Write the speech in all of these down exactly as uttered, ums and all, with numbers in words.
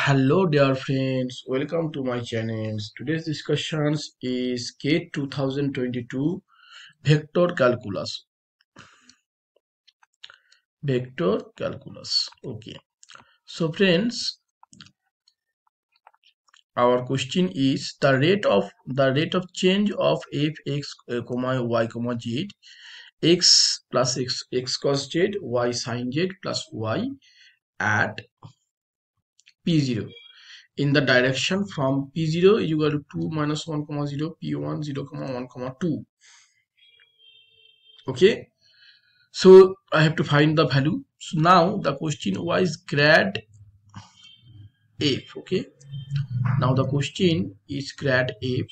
Hello dear friends, welcome to my channel. Today's discussion is GATE twenty twenty-two vector calculus. Vector calculus. Okay. So friends, our question is the rate of the rate of change of f(x, y, z), x plus x, x cos z, y sin z plus y at P zero in the direction from P zero you got two minus one comma zero, P one zero comma one comma two. Okay, so I have to find the value. So now the question was grad f. Okay, now the question is grad f is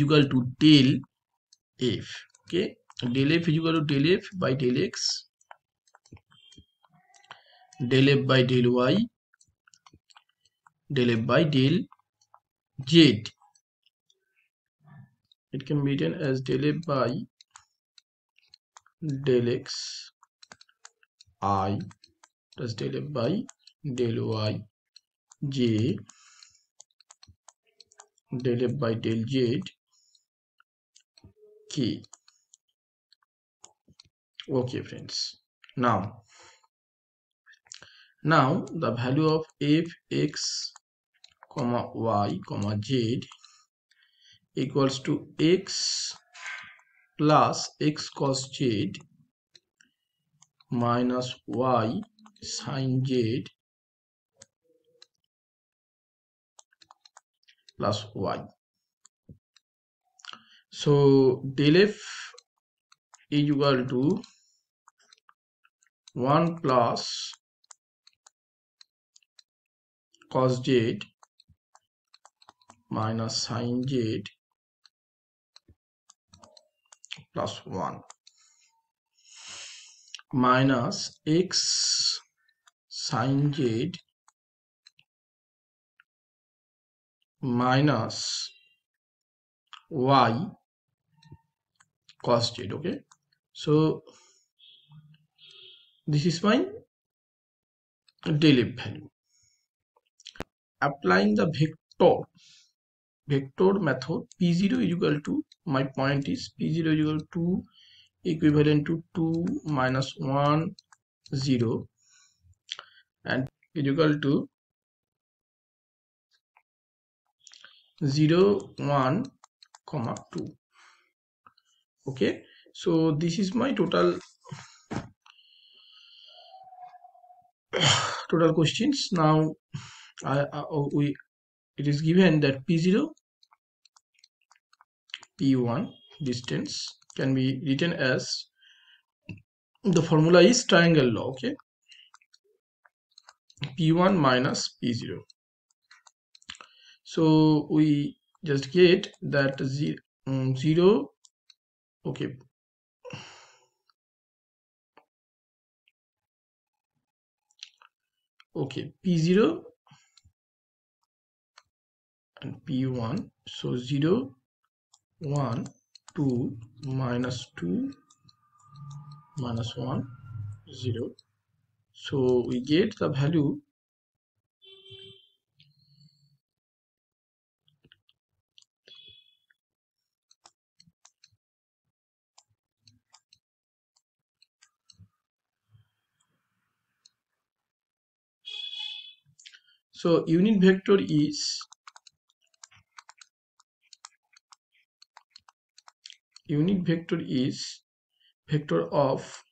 equal to del f. Okay, del f is equal to del f by del x, del f by del y, del f by del z. It can be written as del f by del x I plus del f by del y j, del f by del z k. Okay friends, now Now the value of f x comma y comma z equals to x plus x cos z minus y sin z plus y. So del f is equal to one plus cos z minus sin z plus one minus x sin z minus y cos z. Okay, so this is my del f value. Applying the vector vector method, P zero is equal to, my point is P zero is equal to equivalent to two minus one zero and is equal to zero one comma two. Okay, so this is my total total questions. Now I, I, we it is given that P zero, P one distance can be written as, the formula is triangle law. Okay, P one minus P zero. So we just get that zero, um, zero okay okay P zero and P one, so zero one two minus two minus one zero. So we get the value so unit vector is unit vector is vector of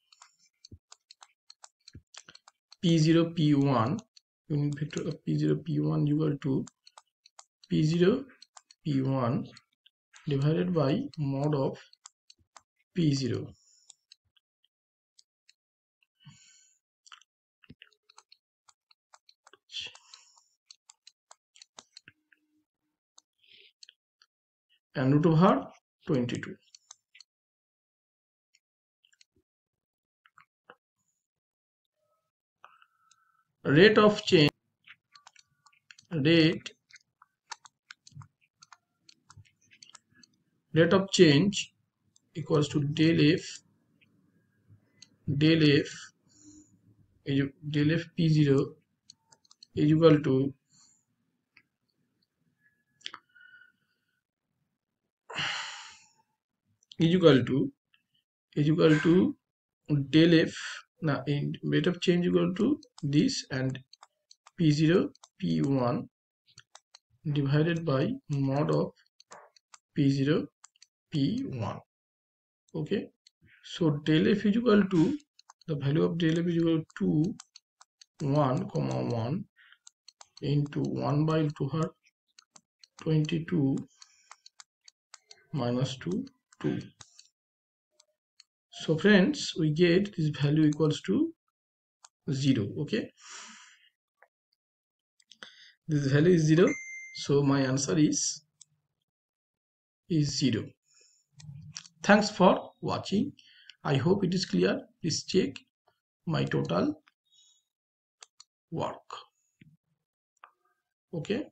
P zero P one, unit vector of P zero P one equal to P zero P one divided by mod of P zero. And root over twenty-two. Rate of change rate rate of change equals to del f del f del f P zero is equal to is equal to is equal to del f. Now in rate of change equal to this and P zero P one divided by mod of P zero P one. Okay, so del f is equal to the value of del f is equal to one comma one into one by two twenty-two minus two two. So friends, we get this value equals to zero. Okay, this value is zero, so my answer is is zero. Thanks for watching. I hope it is clear. Please check my total work. Okay.